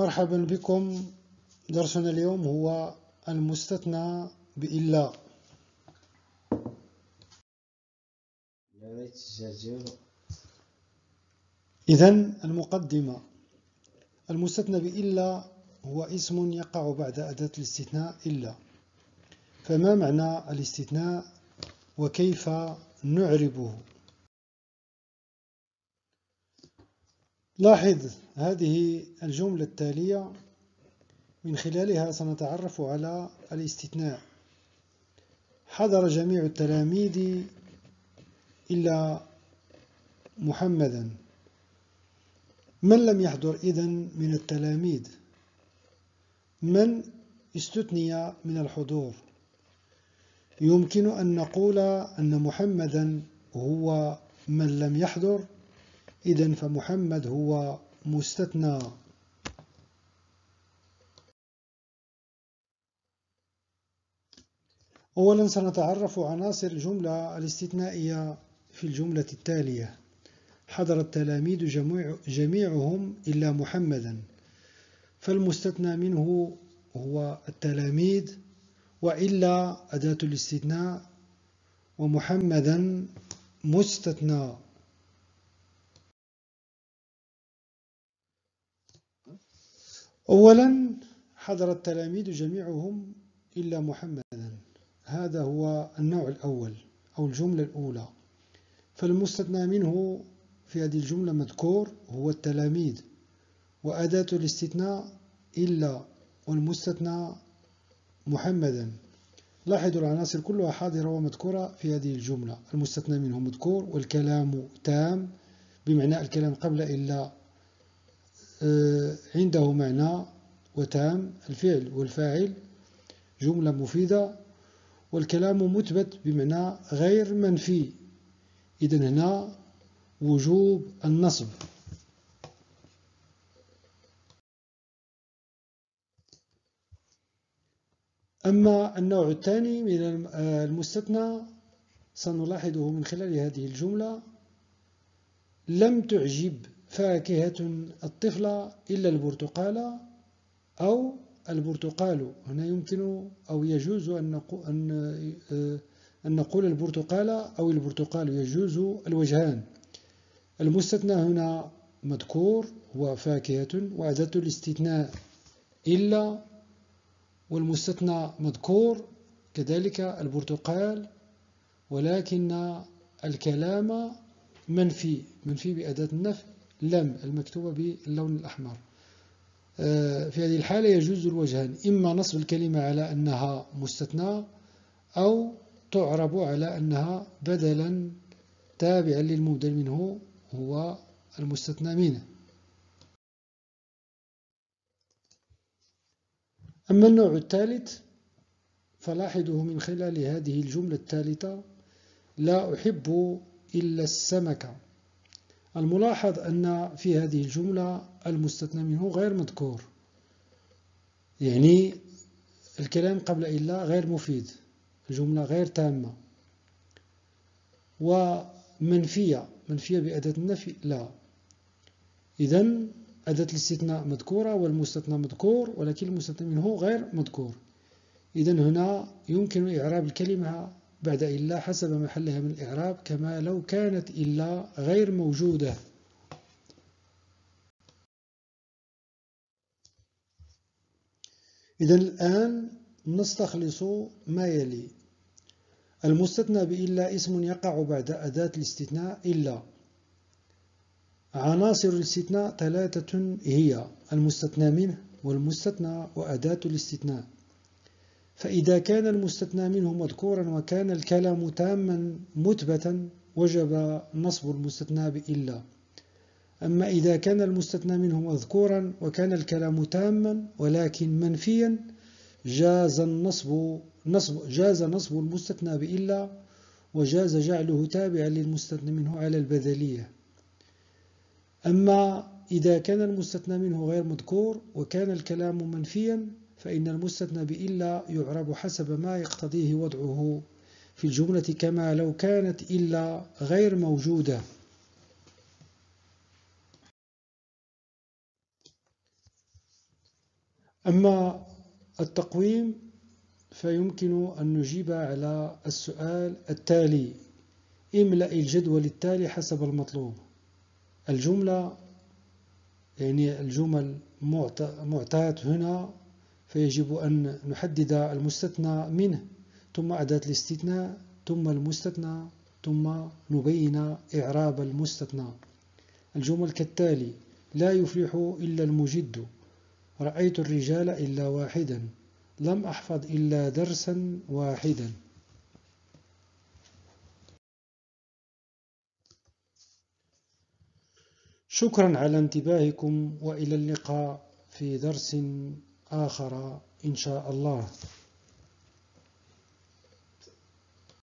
مرحبا بكم. درسنا اليوم هو المستثنى بإلا. إذن المقدمة: المستثنى بإلا هو اسم يقع بعد أداة الاستثناء إلا. فما معنى الاستثناء وكيف نعربه؟ لاحظ هذه الجملة التالية، من خلالها سنتعرف على الاستثناء. حضر جميع التلاميذ إلا محمدا. من لم يحضر إذن من التلاميذ؟ من استثني من الحضور؟ يمكن أن نقول أن محمدا هو من لم يحضر، إذن فمحمد هو مستثنى. أولا سنتعرف عناصر الجملة الاستثنائية في الجملة التالية: حضر التلاميذ جميعهم إلا محمدا، فالمستثنى منه هو التلاميذ، وإلا أداة الاستثناء، ومحمدا مستثنى. أولا حضر التلاميذ جميعهم إلا محمدا، هذا هو النوع الأول أو الجملة الأولى، فالمستثنى منه في هذه الجملة مذكور هو التلاميذ، وأداة الاستثناء إلا، والمستثنى محمدا. لاحظوا العناصر كلها حاضرة ومذكورة في هذه الجملة، المستثنى منه مذكور، والكلام تام بمعنى الكلام قبل إلا عنده معنى وتام، الفعل والفاعل، جملة مفيدة، والكلام مثبت بمعنى غير منفي، إذن هنا وجوب النصب. أما النوع الثاني من المستثنى سنلاحظه من خلال هذه الجملة: لم تعجب فاكهة الطفلة إلا البرتقالة أو البرتقال. هنا يمكن أو يجوز أن نقول البرتقالة أو البرتقال، يجوز الوجهان. المستثنى هنا مذكور هو فاكهة، وأداة الاستثناء إلا، والمستثنى مذكور كذلك البرتقال، ولكن الكلام منفي بأداة النفي لم المكتوبة باللون الأحمر. في هذه الحالة يجوز الوجهان: إما نصب الكلمة على أنها مستثنى، أو تعرب على أنها بدلا تابعا للمبدل منه هو المستثنى منه. أما النوع الثالث فلاحظه من خلال هذه الجملة الثالثة: لا أحب إلا السمكة. الملاحظ أن في هذه الجملة المستثنى منه غير مذكور، يعني الكلام قبل إلا غير مفيد، الجملة غير تامة، ومنفية بأداة النفي لا. إذن أداة الاستثناء مذكورة والمستثنى مذكور، ولكن المستثنى منه غير مذكور. إذن هنا يمكن إعراب الكلمة بعد إلا حسب محلها من الإعراب، كما لو كانت إلا غير موجودة. إذن الآن نستخلص ما يلي: المستثنى بإلا اسم يقع بعد أداة الاستثناء إلا. عناصر الاستثناء ثلاثة هي: المستثنى منه، والمستثنى، وأداة الاستثناء. فإذا كان المستثنى منه مذكورا وكان الكلام تاما مثبتا وجب نصب المستثنى بإلا. أما إذا كان المستثنى منه مذكورا وكان الكلام تاما ولكن منفيا جاز نصب المستثنى بإلا، وجاز جعله تابعا للمستثنى منه على البذلية. أما إذا كان المستثنى منه غير مذكور وكان الكلام منفيا فإن المستثنى بإلا يعرب حسب ما يقتضيه وضعه في الجملة، كما لو كانت إلا غير موجودة. أما التقويم فيمكن أن نجيب على السؤال التالي: املأ الجدول التالي حسب المطلوب. الجملة يعني الجمل معطاة هنا، فيجب أن نحدد المستثنى منه، ثم أداة الاستثناء، ثم المستثنى، ثم نبين إعراب المستثنى. الجمل كالتالي: لا يفلح إلا المجد، رأيت الرجال إلا واحدا، لم أحفظ إلا درسا واحدا. شكرا على انتباهكم، وإلى اللقاء في درس آخر إن شاء الله.